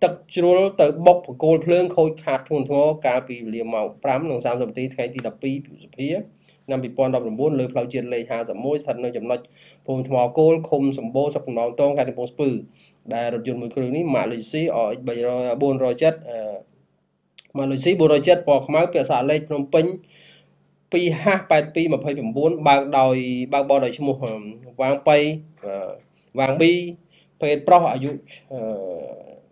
Tập trốn tới bốc của cô lương khôi khát thôn thô Cá bì lìa màu prám nông xám dòng tí thay tí đập bí phía Năm bị bọn đọc đồng bốn lời pháo chiến lệ hạ dòng môi sạch nơi dòng lạch Phùng thỏa cô không dòng bố sọc nóng tông khai tình bóng spư Đại rộp dùn mùi cửu ní mạ lùi xí ở bồn rồi chất Mạ lùi xí bồn rồi chất bọc mắc phía xã lệch nông pênh Pì hát bạch bì mà phây phẩm bốn Bác bò đòi chung một vang pây Vang bì Phê bọc ở dụ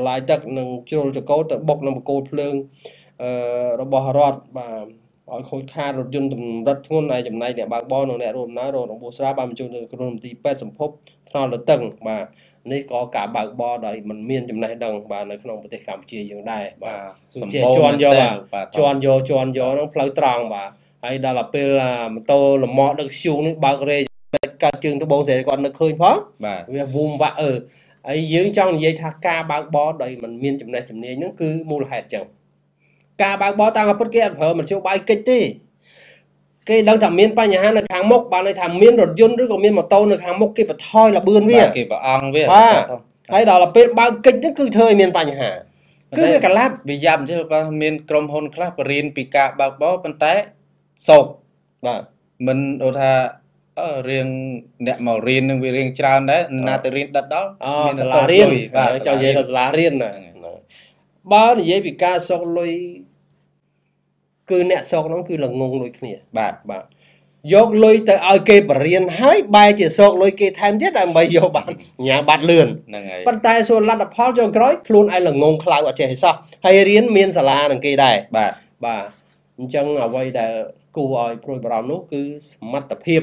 lại đặt nâng chôn cho cốt bọc nằm cột lưng nó bỏ rọt và khối kha rồi chôn tầm đất thôn này chầm này để bác bò nó nè rồi nó bố ra bàm chôn rồi tí bét sầm phốp nó là tầng và nếu có cả bác bò đấy mình miên chầm này đằng và nó không có thể khám chìa dưỡng đài và chôn vô nó phá trọng và hay đó là bây là tôi là mọ được siêu nước bác rê các chương tôi bố sẽ còn được khơi phó và vùng vã ở ấy dưỡng trong dây thác ca bác bó đầy mình miên chùm này chùm này nó cứ mua là hạt chồng ca bác bó ta gặp bất kết hợp mình siêu bay kích đi cái đang thảm miên ba nhà hát là tháng mốc bà này thảm miên rồi dôn rồi còn miên một tâu là tháng mốc kia bà thôi là bươn với kì bà ong với ấy đó là bên bao kích nó cứ thơi miên ba nhà hát cứ với cả lát vì dạm chứ bà miên crom hôn khá bà riêng bị ca bác bó bên té sột mình ổ thà riêng đẹp màu riêng vì riêng tràn đấy là từ riêng đất đó là riêng và cho dễ là riêng này bao dễ bị ca sọc lôi cứ nẹt sọc nó cứ là ngung lôi kia bạn dọc lôi tới ai kê bà riêng hái bài chỉ sọc lôi kê thêm chết là bây giờ bạn nhà bạn lườn bàn tay xô lăn đập pháo cho gói luôn ai là ngung lại ở trẻ sao hay riêng miên xà la đằng kia đây bà chẳng ở đây là cô ơi rồi bà nó cứ mắt tập hiệp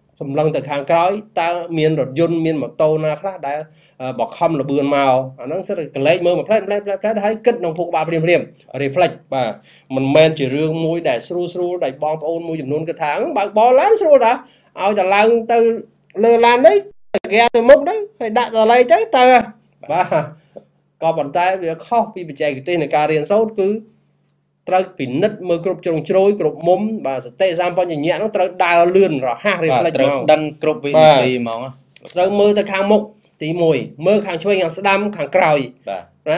sầm lăng từ hàng cõi ta miền đột dôn miền một tô na khác đã bọc hâm là bươn màu nó sẽ lấy mơ mà play thấy kết nông phụ ba điểm điểm reflect và mình men chỉ riêng mũi để sưu đẩy bom ôn mũi dùng nôn cái tháng bạn bó láng sưu đã ao giờ lăng từ lơ lan đấy ghe từ mốc đấy phải đặt giờ lấy trái tờ và có bàn tay việc khó vì bị chạy cái tên này cà riêng sốt cứ Trật bị nứt mơ cụp trông trôi cụp mồm và tệ giam bao nhiêu nhẹ nó trật đào lươn rồi hạt thì là màu đăng cụp vị gì màu trật mơ tới khang mục tí mùi mơ khang chui khang đâm khang còi đó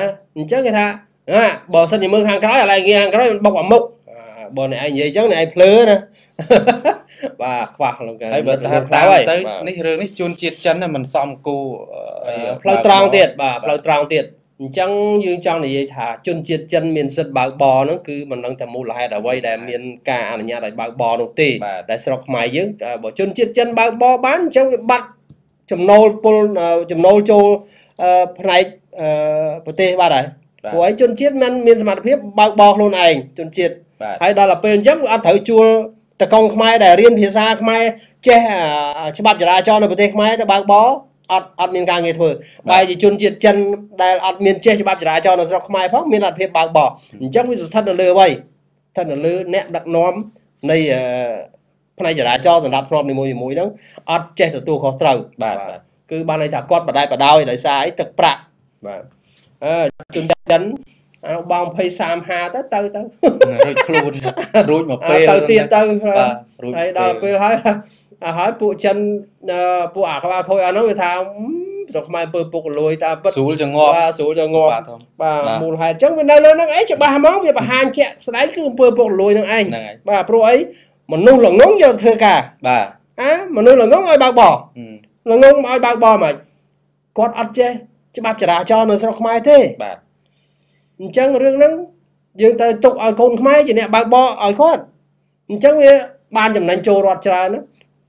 chứ người ta bờ sân thì mơ khang còi lại nghe khang còi bọc vào mục bờ này anh vậy chứ này phớ nè và khoác luôn cái bờ ta tới ní rương ní chôn chiết chân là mình xong cô phơi tròn tiệt bà phơi tròn tiệt chẳng dương trong này vậy thả chôn chiết chân miền sân bạc bò nó cứ mình đang thầm mua lại ở quay để miền cà nhà đại bạc bò đầu tì để sọc mày dưỡng bỏ chôn chiết chân bạc bò bán trong cái bát chầm nô châu này tê ba này của ấy chôn chiết men miền mặt phía bạc bò luôn này chôn chiết hay đó là bên chắc ăn thử chua ta công mai để riêng phía xa mai che cho bạc ra cho nó tê mai cho bạc bò admin càng nghe thôi bài gì chôn diệt chân đại admin che cho bác trả cho nó không ai phóng miền là phép bạc bỏ chắc bây giờ thật là lừa vậy thật là lừa nẹp đặc nóm này hôm nay trả cho rồi đạp nóm này môi mũi đó ad che cho tôi khó trầu cứ ban này thả con vào đây và đau để sai thật bạc chúng ta đánh bong phê sam ha tới tới tới luôn rút một phê tới tiền tới đây đó phê hỏi phụ chân phụ ả các bà khôi nó người ta dọc mai bờ bộc lôi ta bật sủi cho ngọt và sủi cho ngọt và mùa hè chắc bên đây nó nắng ấy cho ba món việc bà hàng chẹt sấy cứ bờ bộc lôi thằng anh bà pro ấy mà nung là ngóng giờ thừa cả bà á mà nung là ngóng ai bạc bỏ là ngóng ai bạc bỏ mà con ăn chơi chứ bạc trả ra cho nó sao không ai thế bà chẳng riêng nắng riêng ta tục ở con không ai chỉ nè bạc bỏ ở con chẳng ban chấm nành trồ rót trả nữa